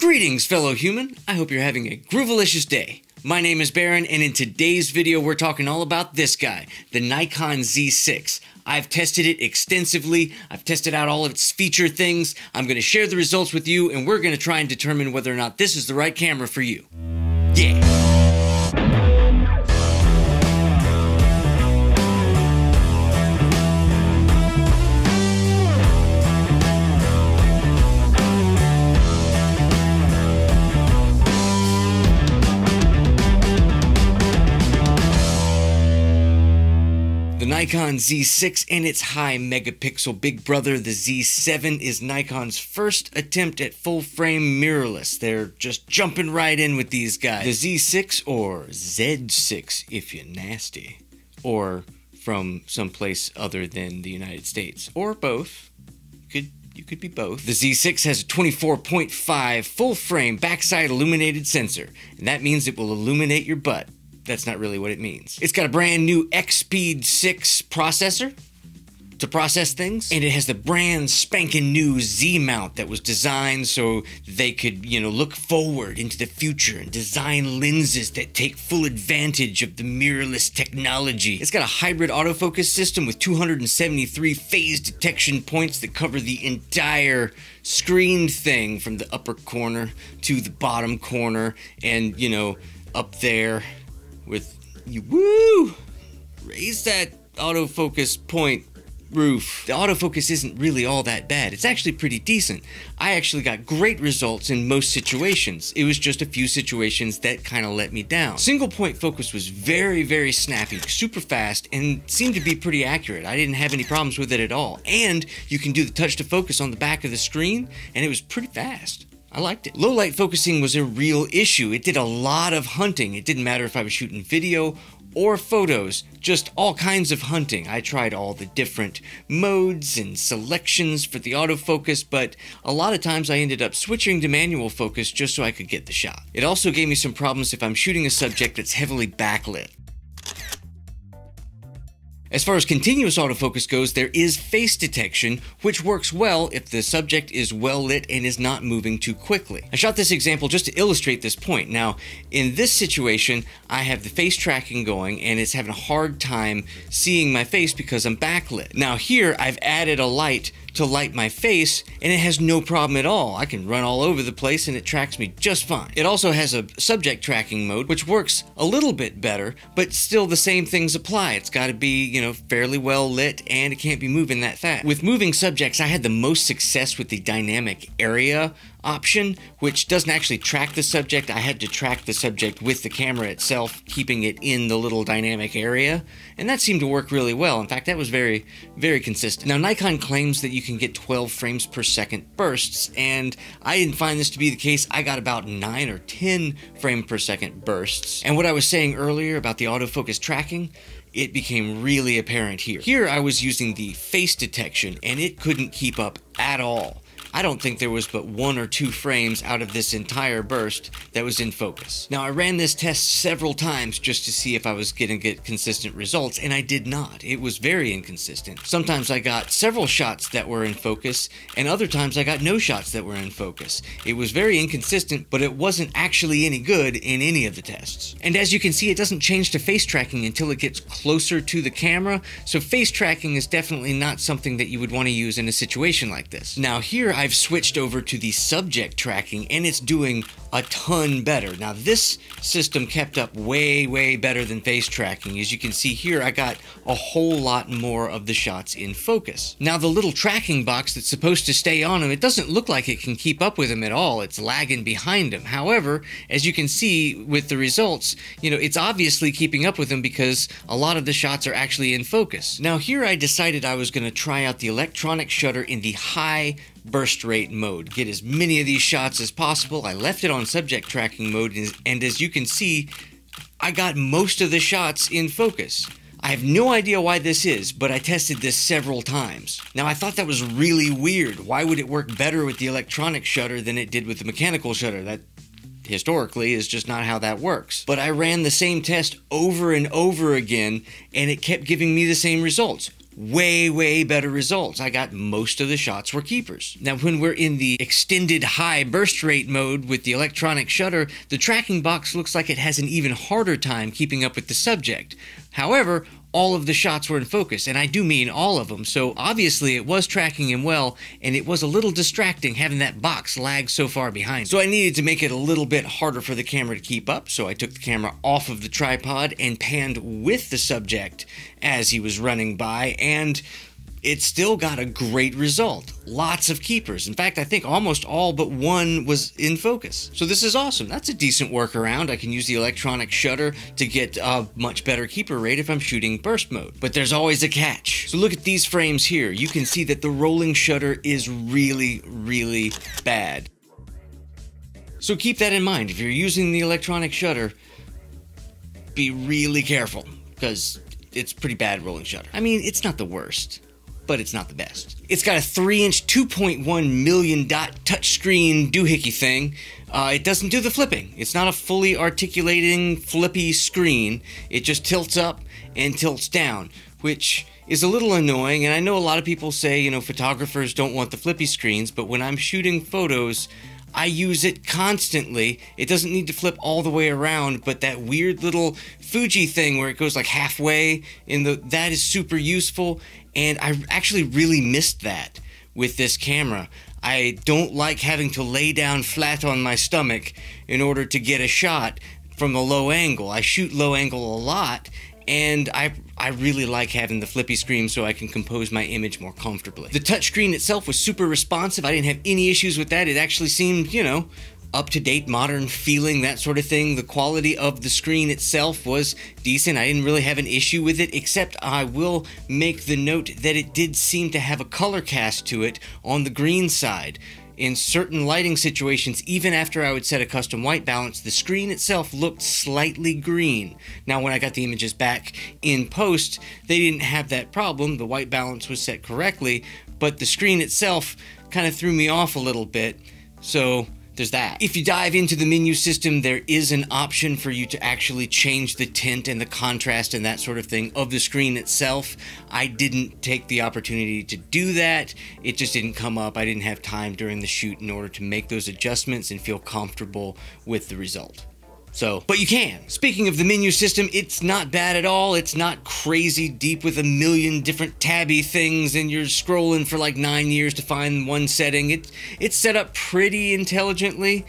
Greetings, fellow human. I hope you're having a groovalicious day. My name is Baron, and in today's video, we're talking all about this guy, the Nikon Z6. I've tested it extensively. I've tested out all of its feature things. I'm going to share the results with you, and we're going to try and determine whether or not this is the right camera for you. Yeah. Nikon Z6 and its high megapixel big brother, the Z7, is Nikon's first attempt at full frame mirrorless. They're just jumping right in with these guys. The Z6, or Z6 if you're nasty, or from someplace other than the United States, or both. You could be both. The Z6 has a 24.5 full frame backside illuminated sensor, and that means it will illuminate your butt. That's not really what it means. It's got a brand new X-Speed 6 processor to process things, and it has the brand spanking new Z mount that was designed so they could, look forward into the future and design lenses that take full advantage of the mirrorless technology. It's got a hybrid autofocus system with 273 phase detection points that cover the entire screen thing from the upper corner to the bottom corner and, up there. Raise that autofocus point roof. The autofocus isn't really all that bad. It's actually pretty decent. I actually got great results in most situations. It was just a few situations that kind of let me down. Single point focus was very, very snappy, super fast, and seemed to be pretty accurate. I didn't have any problems with it at all. And you can do the touch to focus on the back of the screen, and it was pretty fast. I liked it. Low light focusing was a real issue. It did a lot of hunting. It didn't matter if I was shooting video or photos, just all kinds of hunting. I tried all the different modes and selections for the autofocus, but a lot of times I ended up switching to manual focus just so I could get the shot. It also gave me some problems if I'm shooting a subject that's heavily backlit. As far as continuous autofocus goes, there is face detection, which works well if the subject is well lit and is not moving too quickly. I shot this example just to illustrate this point. Now, in this situation, I have the face tracking going and it's having a hard time seeing my face because I'm backlit. Now here, I've added a light to light my face and it has no problem at all. I can run all over the place and it tracks me just fine. It also has a subject tracking mode, which works a little bit better, but still the same things apply. It's got to be, fairly well lit and it can't be moving that fast. With moving subjects, I had the most success with the dynamic area option, which doesn't actually track the subject. I had to track the subject with the camera itself, keeping it in the little dynamic area, and that seemed to work really well. In fact, that was very, very consistent. Now, Nikon claims that you can get 12 frames per second bursts, and I didn't find this to be the case. I got about 9 or 10 frame per second bursts, and what I was saying earlier about the autofocus tracking, it became really apparent here. Here I was using the face detection, and it couldn't keep up at all. I don't think there was but 1 or 2 frames out of this entire burst that was in focus. Now, I ran this test several times just to see if I was going to get consistent results, and I did not. It was very inconsistent. Sometimes I got several shots that were in focus, and other times I got no shots that were in focus. It was very inconsistent, but it wasn't actually any good in any of the tests. And as you can see, it doesn't change to face tracking until it gets closer to the camera, so face tracking is definitely not something that you would want to use in a situation like this. Now, here I've switched over to the subject tracking and it's doing a ton better. Now, this system kept up way, way better than face tracking. As you can see here, I got a whole lot more of the shots in focus. Now, the little tracking box that's supposed to stay on them, it doesn't look like it can keep up with them at all. It's lagging behind them. However, as you can see with the results, it's obviously keeping up with them because a lot of the shots are actually in focus. Now, here I decided I was going to try out the electronic shutter in the high burst rate mode, get as many of these shots as possible. I left it on subject tracking mode, and as you can see, I got most of the shots in focus. I have no idea why this is, but I tested this several times. Now, I thought that was really weird. Why would it work better with the electronic shutter than it did with the mechanical shutter? That historically is just not how that works. But I ran the same test over and over again, and it kept giving me the same results. way better results. I got most of the shots were keepers. Now, when we're in the extended high burst rate mode with the electronic shutter, the tracking box looks like it has an even harder time keeping up with the subject. However, all of the shots were in focus, and I do mean all of them, so obviously it was tracking him well, and it was a little distracting having that box lag so far behind. So I needed to make it a little bit harder for the camera to keep up, so I took the camera off of the tripod and panned with the subject as he was running by, and it still got a great result. Lots of keepers. In fact, I think almost all but one was in focus. So this is awesome. That's a decent workaround. I can use the electronic shutter to get a much better keeper rate if I'm shooting burst mode. But there's always a catch. So look at these frames here. You can see that the rolling shutter is really bad. So keep that in mind. If you're using the electronic shutter, be really careful, because it's pretty bad rolling shutter. I mean, it's not the worst, but it's not the best. It's got a 3-inch, 2.1 million dot touchscreen doohickey thing. It doesn't do the flipping. It's not a fully articulating flippy screen. It just tilts up and tilts down, which is a little annoying. And I know a lot of people say, you know, photographers don't want the flippy screens, but when I'm shooting photos, I use it constantly. It doesn't need to flip all the way around, but that weird little Fuji thing where it goes like halfway in the, that is super useful. And I actually really missed that with this camera. I don't like having to lay down flat on my stomach in order to get a shot from a low angle. I shoot low angle a lot, and I really like having the flippy screen so I can compose my image more comfortably. The touchscreen itself was super responsive. I didn't have any issues with that. It actually seemed, you know, up-to-date, modern feeling, that sort of thing. The quality of the screen itself was decent. I didn't really have an issue with it, except I will make the note that it did seem to have a color cast to it on the green side. In certain lighting situations, even after I would set a custom white balance, the screen itself looked slightly green. Now, when I got the images back in post, they didn't have that problem. The white balance was set correctly, but the screen itself kind of threw me off a little bit. So there's that. If you dive into the menu system, there is an option for you to actually change the tint and the contrast and that sort of thing of the screen itself. I didn't take the opportunity to do that. It just didn't come up. I didn't have time during the shoot in order to make those adjustments and feel comfortable with the result. So, but you can. Speaking of the menu system, it's not bad at all. It's not crazy deep with a million different tabby things and you're scrolling for like 9 years to find one setting. It's set up pretty intelligently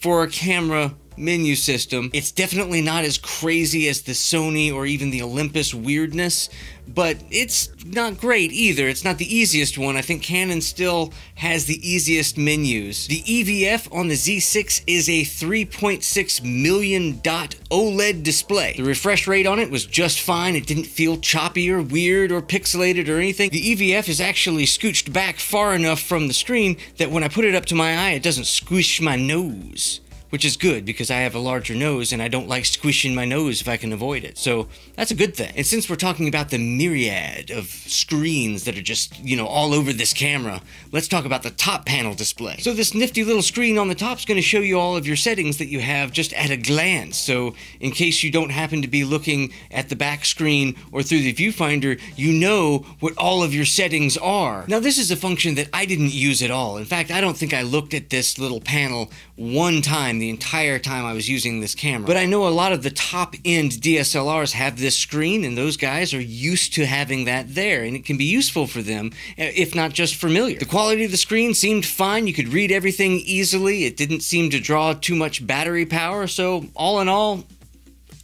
for a camera menu system. It's definitely not as crazy as the Sony or even the Olympus weirdness, but it's not great either. It's not the easiest one. I think Canon still has the easiest menus. The EVF on the Z6 is a 3.6 million dot OLED display. The refresh rate on it was just fine. It didn't feel choppy or weird or pixelated or anything. The EVF is actually scooched back far enough from the screen that when I put it up to my eye, it doesn't squish my nose, which is good because I have a larger nose and I don't like squishing my nose if I can avoid it. So that's a good thing. And since we're talking about the myriad of screens that are just, you know, all over this camera, let's talk about the top panel display. So this nifty little screen on the top is going to show you all of your settings that you have just at a glance. So in case you don't happen to be looking at the back screen or through the viewfinder, you know what all of your settings are. Now, this is a function that I didn't use at all. In fact, I don't think I looked at this little panel one time the entire time I was using this camera. But I know a lot of the top-end DSLRs have this screen, and those guys are used to having that there, and it can be useful for them, if not just familiar. The quality of the screen seemed fine. You could read everything easily. It didn't seem to draw too much battery power, so all in all,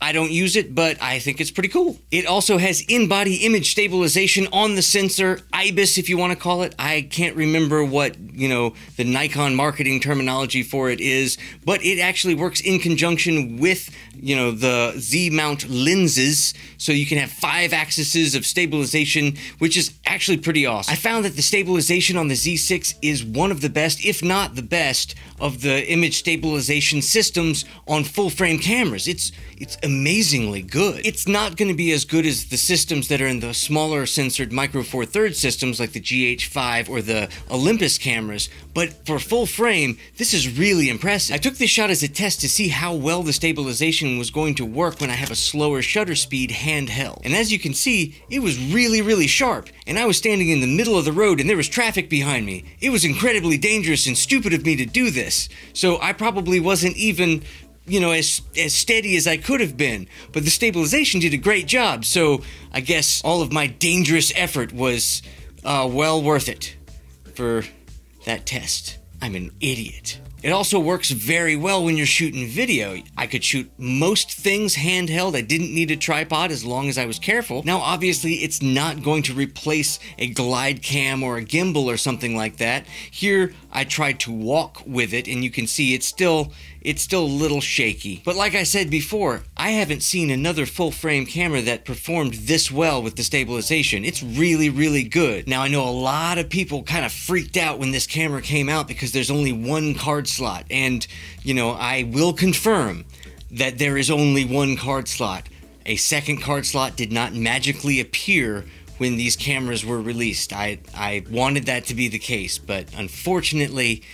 I don't use it, but I think it's pretty cool. It also has in-body image stabilization on the sensor, IBIS if you want to call it. I can't remember what, you know, the Nikon marketing terminology for it is, but it actually works in conjunction with, you know, the Z mount lenses, so you can have 5 axes of stabilization, which is actually pretty awesome. I found that the stabilization on the Z6 is one of the best, if not the best, of the image stabilization systems on full-frame cameras. It's amazing. amazingly good. It's not going to be as good as the systems that are in the smaller censored Micro Four Thirds systems like the GH5 or the Olympus cameras, but for full frame, this is really impressive. I took this shot as a test to see how well the stabilization was going to work when I have a slower shutter speed handheld. And as you can see, it was really sharp, and I was standing in the middle of the road and there was traffic behind me. It was incredibly dangerous and stupid of me to do this. So I probably wasn't even, you know, as steady as I could have been, but the stabilization did a great job, so I guess all of my dangerous effort was well worth it for that test. I'm an idiot. It also works very well when you're shooting video. I could shoot most things handheld. I didn't need a tripod as long as I was careful. Now, obviously, it's not going to replace a glide cam or a gimbal or something like that. Here, I tried to walk with it, and you can see it's still a little shaky. But like I said before, I haven't seen another full-frame camera that performed this well with the stabilization. It's really good. Now, I know a lot of people kind of freaked out when this camera came out because there's only one card slot, and you know, I will confirm that there is only one card slot. A second card slot did not magically appear when these cameras were released. I wanted that to be the case, but unfortunately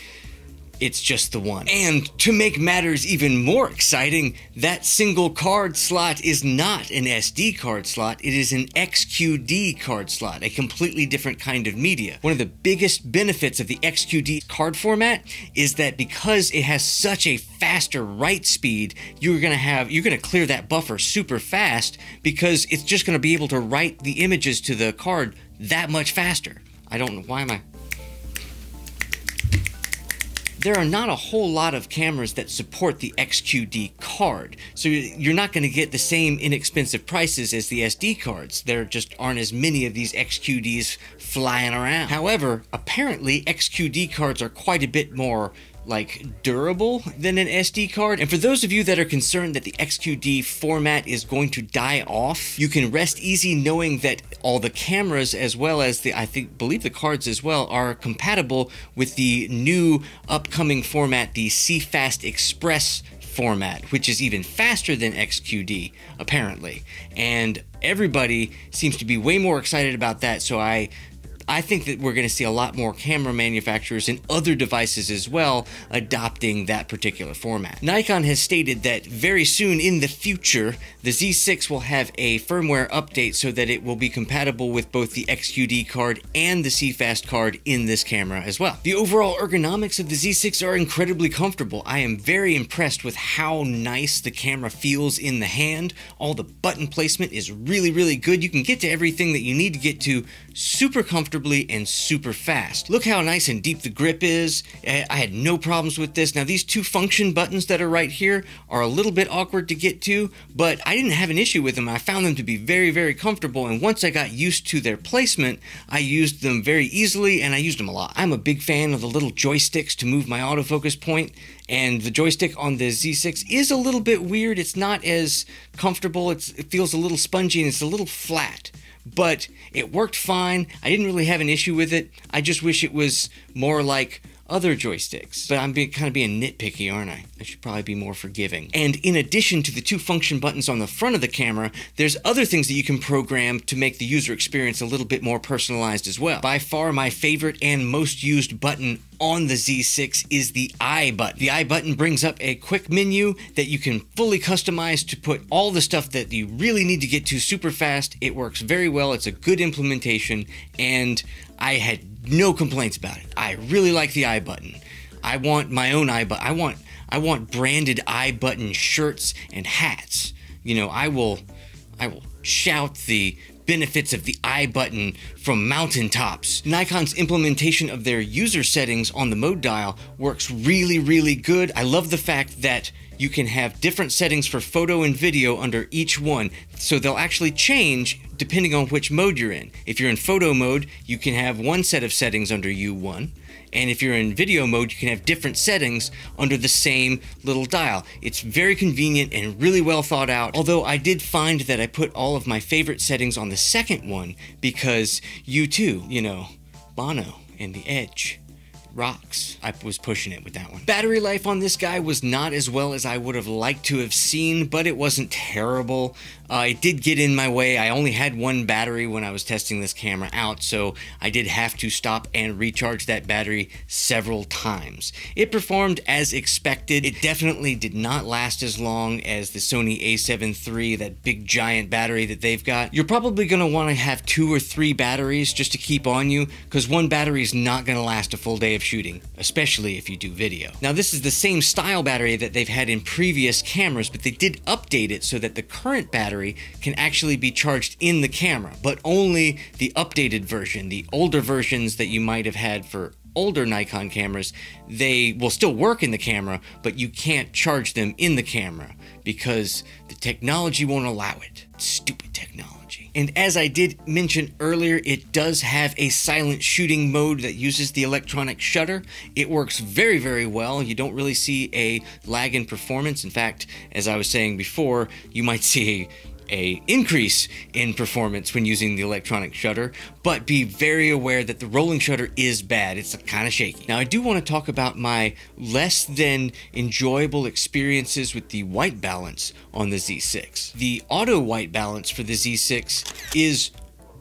it's just the one. And to make matters even more exciting, that single card slot is not an SD card slot, it is an XQD card slot, a completely different kind of media. One of the biggest benefits of the XQD card format is that because it has such a faster write speed, you're gonna clear that buffer super fast because it's just gonna be able to write the images to the card that much faster. I don't know, why am I? There are not a whole lot of cameras that support the XQD card, so you're not going to get the same inexpensive prices as the SD cards. There just aren't as many of these XQDs flying around. However, apparently XQD cards are quite a bit more like durable than an SD card. And for those of you that are concerned that the XQD format is going to die off, you can rest easy knowing that all the cameras, as well as the, I believe the cards as well, are compatible with the new upcoming format, the CFast Express format, which is even faster than XQD, apparently. And everybody seems to be way more excited about that, so I think that we're going to see a lot more camera manufacturers and other devices as well adopting that particular format. Nikon has stated that very soon in the future, the Z6 will have a firmware update so that it will be compatible with both the XQD card and the CFast card in this camera as well. The overall ergonomics of the Z6 are incredibly comfortable. I am very impressed with how nice the camera feels in the hand. All the button placement is really good. You can get to everything that you need to get to super comfortable and super fast. Look how nice and deep the grip is. I had no problems with this. Now, these two function buttons that are right here are a little bit awkward to get to, but I didn't have an issue with them. I found them to be very comfortable, and once I got used to their placement, I used them very easily, and I used them a lot. I'm a big fan of the little joysticks to move my autofocus point, and the joystick on the Z6 is a little bit weird. It's not as comfortable. It feels a little spongy, and it's a little flat. But it worked fine. I didn't really have an issue with it. I just wish it was more like other joysticks. But I'm kind of being nitpicky, aren't I? I should probably be more forgiving. And in addition to the two function buttons on the front of the camera, there's other things that you can program to make the user experience a little bit more personalized as well. By far, my favorite and most used button on the Z6 is the I button. The I button brings up a quick menu that you can fully customize to put all the stuff that you really need to get to super fast. It works very well. It's a good implementation, and I had no complaints about it. I really like the I button. I want my own I button. I want branded I button shirts and hats. You know, I will shout the benefits of the I button from mountaintops. Nikon's implementation of their user settings on the mode dial works really good. I love the fact that you can have different settings for photo and video under each one, so they'll actually change depending on which mode you're in. If you're in photo mode, you can have one set of settings under U1, and if you're in video mode, you can have different settings under the same little dial. It's very convenient and really well thought out, although I did find that I put all of my favorite settings on the second one because U2, you know, Bono and The Edge rocks. I was pushing it with that one. Battery life on this guy was not as well as I would have liked to have seen, but it wasn't terrible. It did get in my way. I only had one battery when I was testing this camera out, so I did have to stop and recharge that battery several times. It performed as expected. It definitely did not last as long as the Sony A7 III, that big giant battery that they've got. You're probably going to want to have 2 or 3 batteries just to keep on you, because one battery is not going to last a full day of shooting, especially if you do video. Now, this is the same style battery that they've had in previous cameras, but they did update it so that the current battery can actually be charged in the camera, but only the updated version. The older versions that you might have had for older Nikon cameras, they will still work in the camera, but you can't charge them in the camera because the technology won't allow it. Stupid technology. And as I did mention earlier, it does have a silent shooting mode that uses the electronic shutter. It works very, very well. You don't really see a lag in performance. In fact, as I was saying before, you might see an increase in performance when using the electronic shutter, but be very aware that the rolling shutter is bad. It's kind of shaky. Now, I do want to talk about my less than enjoyable experiences with the white balance on the Z6. The auto white balance for the Z6 is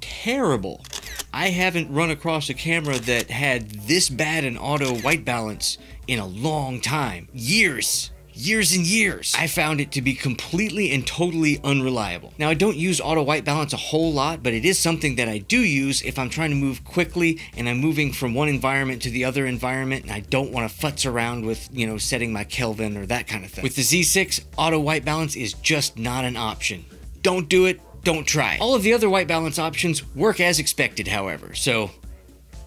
terrible. I haven't run across a camera that had this bad an auto white balance in a long time. Years and years. I found it to be completely and totally unreliable. Now, I don't use auto white balance a whole lot, but it is something that I do use if I'm trying to move quickly and I'm moving from one environment to the other environment and I don't want to futz around with, you know, setting my Kelvin or that kind of thing. With the Z6, auto white balance is just not an option. Don't do it, don't try it. All of the other white balance options work as expected, however, so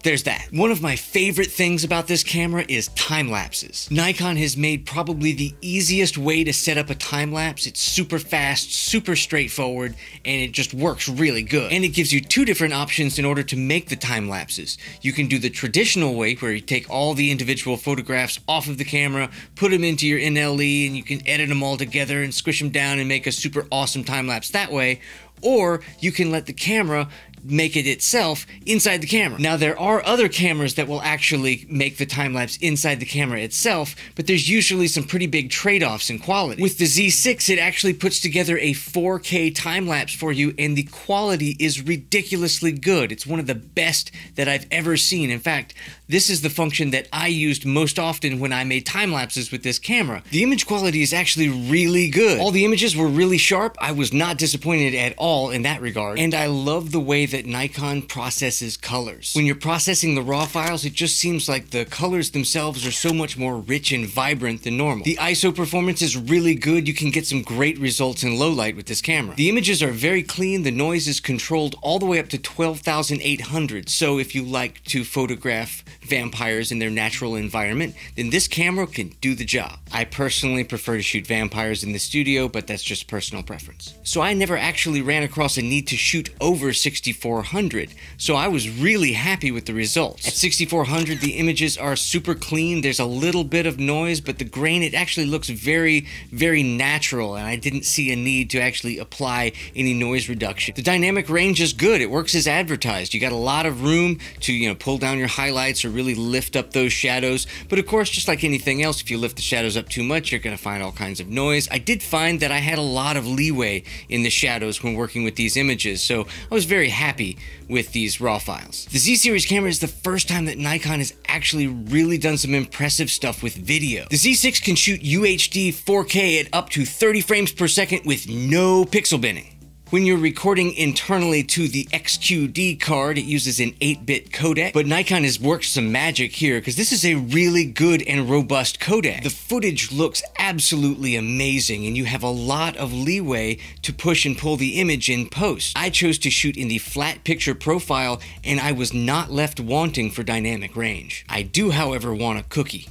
there's that. One of my favorite things about this camera is time lapses. Nikon has made probably the easiest way to set up a time lapse. It's super fast, super straightforward, and it just works really good. And it gives you 2 different options in order to make the time lapses. You can do the traditional way where you take all the individual photographs off of the camera, put them into your NLE, and you can edit them all together and squish them down and make a super awesome time lapse that way. Or you can let the camera make it itself inside the camera. Now, there are other cameras that will actually make the time lapse inside the camera itself, but there's usually some pretty big trade-offs in quality. With the Z6, it actually puts together a 4K time lapse for you, and the quality is ridiculously good. It's one of the best that I've ever seen. In fact, this is the function that I used most often when I made time lapses with this camera. The image quality is actually really good. All the images were really sharp. I was not disappointed at all in that regard, and I love the way that Nikon processes colors. When you're processing the raw files, it just seems like the colors themselves are so much more rich and vibrant than normal. The ISO performance is really good. You can get some great results in low light with this camera. The images are very clean. The noise is controlled all the way up to 12,800. So if you like to photograph vampires in their natural environment, then this camera can do the job. I personally prefer to shoot vampires in the studio, but that's just personal preference. So I never actually ran across a need to shoot over 6400, so I was really happy with the results. At 6400, the images are super clean. There's a little bit of noise, but the grain, it actually looks very, very natural, and I didn't see a need to actually apply any noise reduction. The dynamic range is good. It works as advertised. You got a lot of room to, you know, pull down your highlights or really lift up those shadows, but of course, just like anything else, if you lift the shadows up too much, you're going to find all kinds of noise. I did find that I had a lot of leeway in the shadows when working with these images, so I was very happy with these raw files. The Z series camera is the first time that Nikon has actually really done some impressive stuff with video. The Z6 can shoot UHD 4K at up to 30 frames per second with no pixel binning. When you're recording internally to the XQD card, it uses an 8-bit codec, but Nikon has worked some magic here because this is a really good and robust codec. The footage looks absolutely amazing, and you have a lot of leeway to push and pull the image in post. I chose to shoot in the flat picture profile, and I was not left wanting for dynamic range. I do, however, want a cookie.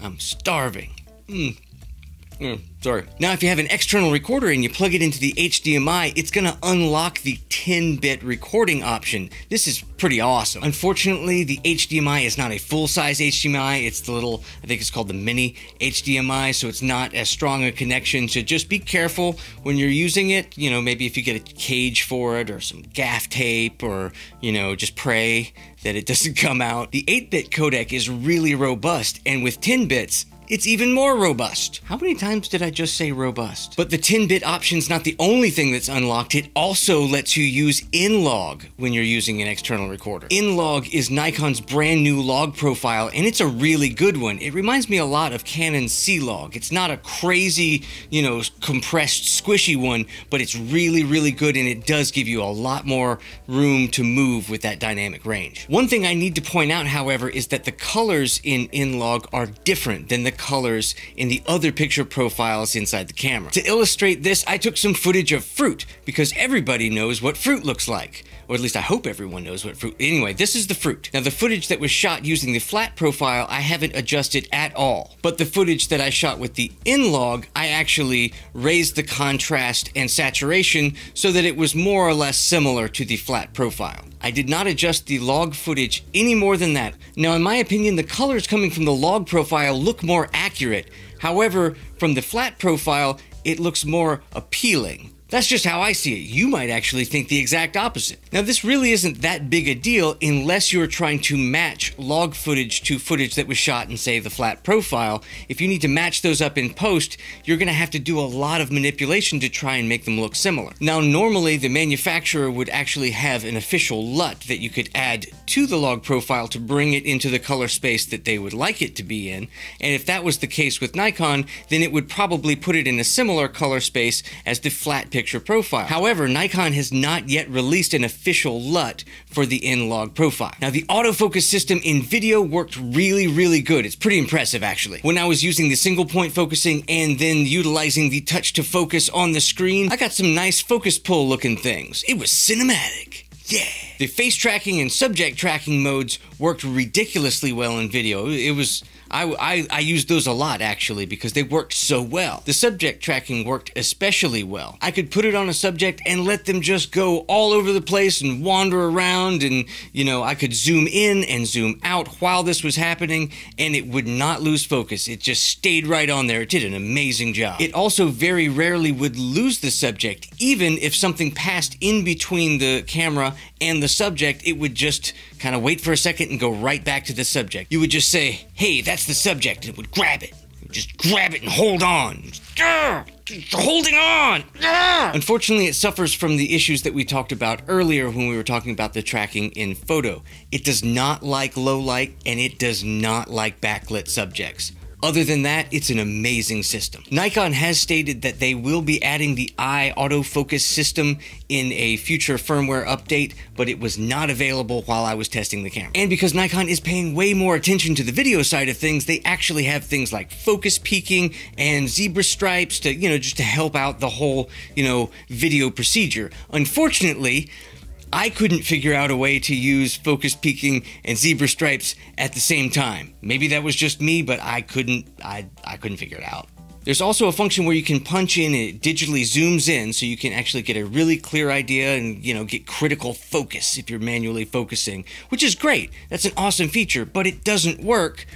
I'm starving. Now, if you have an external recorder and you plug it into the HDMI, it's going to unlock the 10-bit recording option. This is pretty awesome. Unfortunately, the HDMI is not a full-size HDMI. It's the little, I think it's called the mini HDMI, so it's not as strong a connection. So just be careful when you're using it. You know, maybe if you get a cage for it or some gaff tape or, you know, just pray that it doesn't come out. The 8-bit codec is really robust, and with 10 bits, it's even more robust. How many times did I just say robust? But the 10-bit option's not the only thing that's unlocked. It also lets you use N-Log when you're using an external recorder. N-Log is Nikon's brand new log profile, and it's a really good one. It reminds me a lot of Canon's C-Log. It's not a crazy, you know, compressed, squishy one, but it's really, really good, and it does give you a lot more room to move with that dynamic range. One thing I need to point out, however, is that the colors in N-Log are different than the colors in the other picture profiles inside the camera. To illustrate this, I took some footage of fruit, because everybody knows what fruit looks like. Or at least I hope everyone knows what fruit. Anyway, this is the fruit. Now, the footage that was shot using the flat profile, I haven't adjusted at all. But the footage that I shot with the N-Log, I actually raised the contrast and saturation so that it was more or less similar to the flat profile. I did not adjust the log footage any more than that. Now, in my opinion, the colors coming from the log profile look more accurate. However, from the flat profile, it looks more appealing. That's just how I see it. You might actually think the exact opposite. Now, this really isn't that big a deal unless you're trying to match log footage to footage that was shot in, say, the flat profile. If you need to match those up in post, you're going to have to do a lot of manipulation to try and make them look similar. Now, normally, the manufacturer would actually have an official LUT that you could add to the log profile to bring it into the color space that they would like it to be in. And if that was the case with Nikon, then it would probably put it in a similar color space as the flat picture profile. However, Nikon has not yet released an official LUT for the N-Log profile. Now, the autofocus system in video worked really, really good. It's pretty impressive, actually. When I was using the single point focusing and then utilizing the touch to focus on the screen, I got some nice focus pull looking things. It was cinematic. Yeah. The face tracking and subject tracking modes worked ridiculously well in video. It was, I used those a lot, actually, because they worked so well. The subject tracking worked especially well. I could put it on a subject and let them just go all over the place and wander around, and, you know, I could zoom in and zoom out while this was happening, and it would not lose focus. It just stayed right on there. It did an amazing job. It also very rarely would lose the subject. Even if something passed in between the camera and the subject, it would just kind of wait for a second and go right back to the subject. You would just say, hey, that's the subject, and it would grab it. Just grab it and hold on. Holding on! Unfortunately, it suffers from the issues that we talked about earlier when we were talking about the tracking in photo. It does not like low light, and it does not like backlit subjects. Other than that, it's an amazing system. Nikon has stated that they will be adding the eye autofocus system in a future firmware update, but it was not available while I was testing the camera. And because Nikon is paying way more attention to the video side of things, they actually have things like focus peaking and zebra stripes to, you know, just to help out the whole, you know, video procedure. Unfortunately, I couldn't figure out a way to use focus peaking and zebra stripes at the same time. Maybe that was just me, but I couldn't figure it out. There's also a function where you can punch in and it digitally zooms in, so you can actually get a really clear idea and, you know, get critical focus if you're manually focusing, which is great. That's an awesome feature, but it doesn't work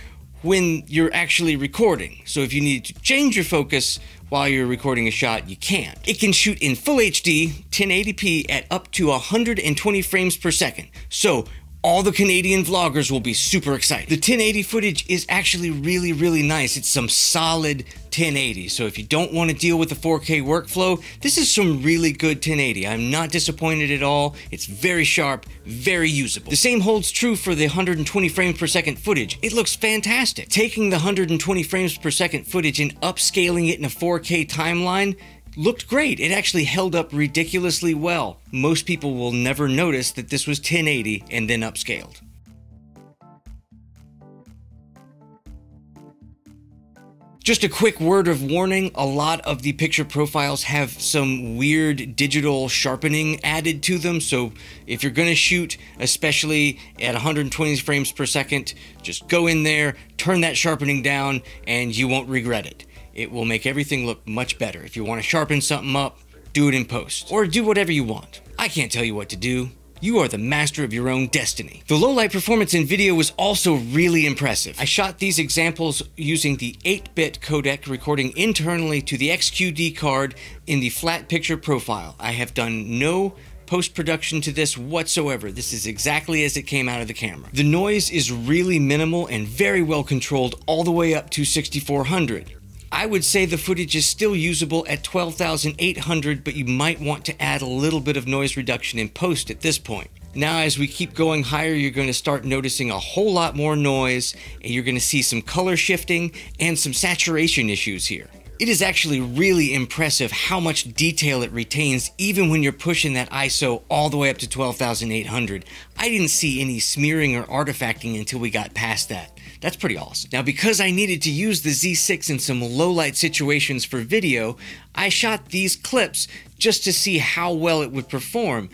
when you're actually recording. So if you need to change your focus while you're recording a shot, you can't. It can shoot in full HD, 1080p at up to 120 frames per second. So all the Canadian vloggers will be super excited. The 1080 footage is actually really, really nice. It's some solid 1080. So if you don't want to deal with the 4K workflow, this is some really good 1080. I'm not disappointed at all. It's very sharp, very usable. The same holds true for the 120 frames per second footage. It looks fantastic. Taking the 120 frames per second footage and upscaling it in a 4K timeline looked great. It actually held up ridiculously well. Most people will never notice that this was 1080 and then upscaled. Just a quick word of warning, a lot of the picture profiles have some weird digital sharpening added to them, so if you're going to shoot, especially at 120 frames per second, just go in there, turn that sharpening down, and you won't regret it. It will make everything look much better. If you want to sharpen something up, do it in post, or do whatever you want. I can't tell you what to do. You are the master of your own destiny. The low light performance in video was also really impressive. I shot these examples using the 8-bit codec, recording internally to the XQD card in the flat picture profile. I have done no post-production to this whatsoever. This is exactly as it came out of the camera. The noise is really minimal and very well controlled all the way up to 6400. I would say the footage is still usable at 12,800, but you might want to add a little bit of noise reduction in post at this point. Now, as we keep going higher, you're going to start noticing a whole lot more noise, and you're going to see some color shifting and some saturation issues here. It is actually really impressive how much detail it retains even when you're pushing that ISO all the way up to 12,800. I didn't see any smearing or artifacting until we got past that. That's pretty awesome. Now, because I needed to use the Z6 in some low light situations for video, I shot these clips just to see how well it would perform.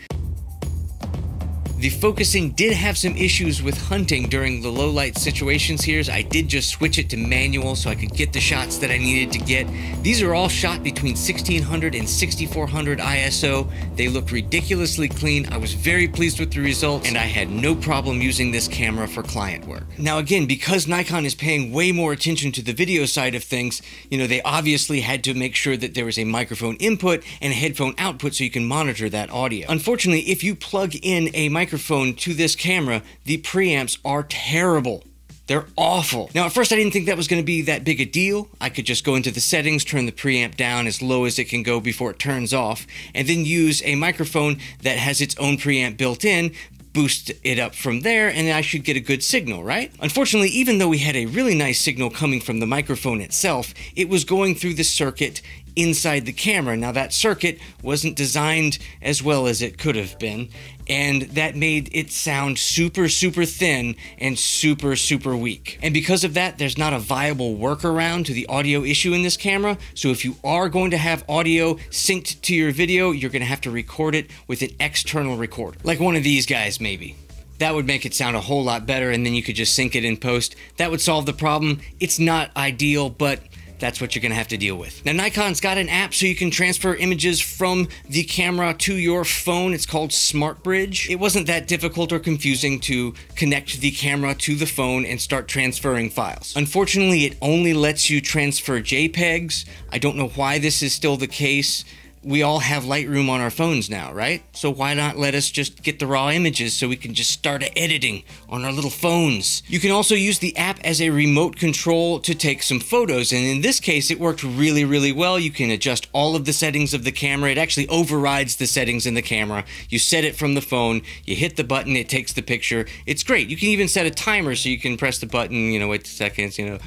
The focusing did have some issues with hunting during the low light situations here. I did just switch it to manual so I could get the shots that I needed to get. These are all shot between 1600 and 6400 ISO. They look ridiculously clean. I was very pleased with the results, and I had no problem using this camera for client work. Now again, because Nikon is paying way more attention to the video side of things, you know, they obviously had to make sure that there was a microphone input and a headphone output so you can monitor that audio. Unfortunately, if you plug in a microphone to this camera, the preamps are terrible. They're awful. Now, at first I didn't think that was going to be that big a deal. I could just go into the settings, turn the preamp down as low as it can go before it turns off, and then use a microphone that has its own preamp built in, boost it up from there, and I should get a good signal, right? Unfortunately, even though we had a really nice signal coming from the microphone itself, it was going through the circuit inside the camera. Now, that circuit wasn't designed as well as it could have been, and that made it sound super, super thin and super, super weak. And because of that, there's not a viable workaround to the audio issue in this camera. So if you are going to have audio synced to your video, you're going to have to record it with an external recorder, like one of these guys maybe. That would make it sound a whole lot better, and then you could just sync it in post. That would solve the problem. It's not ideal, but that's what you're going to have to deal with. Now, Nikon's got an app so you can transfer images from the camera to your phone. It's called SmartBridge. It wasn't that difficult or confusing to connect the camera to the phone and start transferring files. Unfortunately, it only lets you transfer JPEGs. I don't know why this is still the case. We all have Lightroom on our phones now, right? So why not let us just get the raw images so we can just start editing on our little phones? You can also use the app as a remote control to take some photos. And in this case, it worked really, really well. You can adjust all of the settings of the camera. It actually overrides the settings in the camera. You set it from the phone, you hit the button, it takes the picture. It's great. You can even set a timer so you can press the button, you know, wait seconds, you know,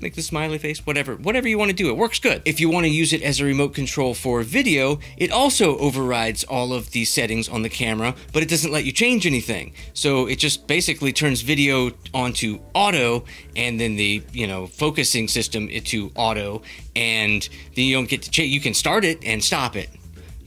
make the smiley face, whatever you want to do. It works good. If you want to use it as a remote control for video, it also overrides all of the settings on the camera, but it doesn't let you change anything. So it just basically turns video onto auto, and then the, you know, focusing system into auto, and then you don't get to change. You can start it and stop it,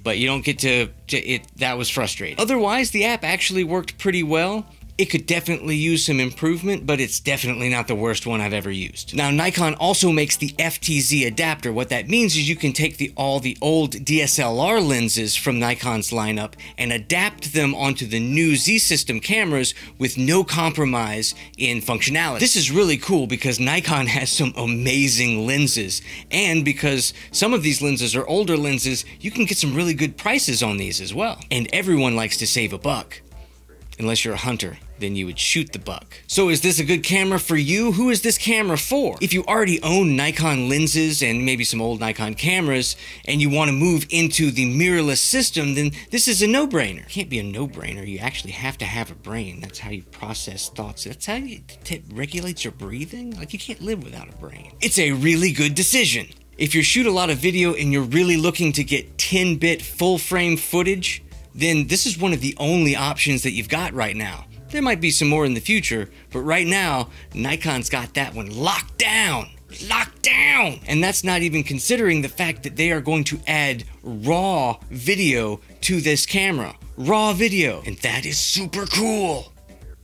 but you don't get to it. That was frustrating. Otherwise, the app actually worked pretty well. It could definitely use some improvement, but it's definitely not the worst one I've ever used. Now, Nikon also makes the FTZ adapter. What that means is you can take all the old DSLR lenses from Nikon's lineup and adapt them onto the new Z system cameras with no compromise in functionality. This is really cool because Nikon has some amazing lenses, and because some of these lenses are older lenses, you can get some really good prices on these as well. And everyone likes to save a buck. Unless you're a hunter, then you would shoot the buck. So is this a good camera for you? Who is this camera for? If you already own Nikon lenses and maybe some old Nikon cameras, and you want to move into the mirrorless system, then this is a no-brainer. It can't be a no-brainer. You actually have to have a brain. That's how you process thoughts. That's how you regulate your breathing. Like, you can't live without a brain. It's a really good decision. If you shoot a lot of video and you're really looking to get 10-bit full-frame footage, then this is one of the only options that you've got right now. There might be some more in the future, but right now, Nikon's got that one locked down. Locked down! And that's not even considering the fact that they are going to add raw video to this camera. Raw video. And that is super cool.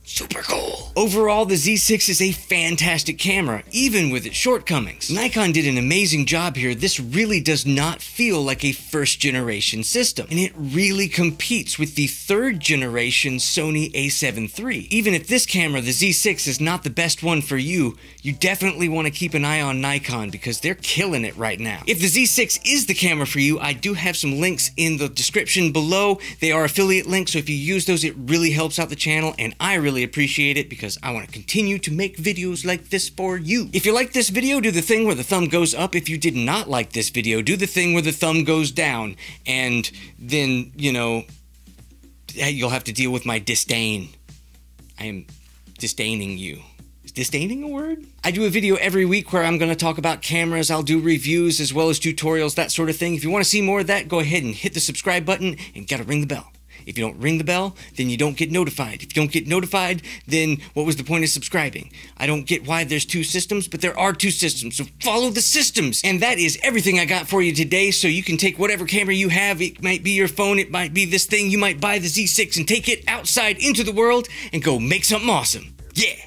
Super cool. Overall, the Z6 is a fantastic camera, even with its shortcomings. Nikon did an amazing job here. This really does not feel like a first generation system, and it really competes with the third generation Sony A7 III. Even if this camera, the Z6, is not the best one for you, you definitely want to keep an eye on Nikon because they're killing it right now. If the Z6 is the camera for you, I do have some links in the description below. They are affiliate links, so if you use those, it really helps out the channel, and I really appreciate it because I want to continue to make videos like this for you. If you like this video, do the thing where the thumb goes up. If you did not like this video, do the thing where the thumb goes down, and then, you know, you'll have to deal with my disdain. I am disdaining you. Is disdaining a word? I do a video every week where I'm going to talk about cameras. I'll do reviews as well as tutorials, that sort of thing. If you want to see more of that, go ahead and hit the subscribe button, and gotta ring the bell. If you don't ring the bell, then you don't get notified. If you don't get notified, then what was the point of subscribing? I don't get why there's two systems, but there are two systems, so follow the systems. And that is everything I got for you today, so you can take whatever camera you have. It might be your phone, it might be this thing. You might buy the Z6 and take it outside into the world and go make something awesome. Yeah.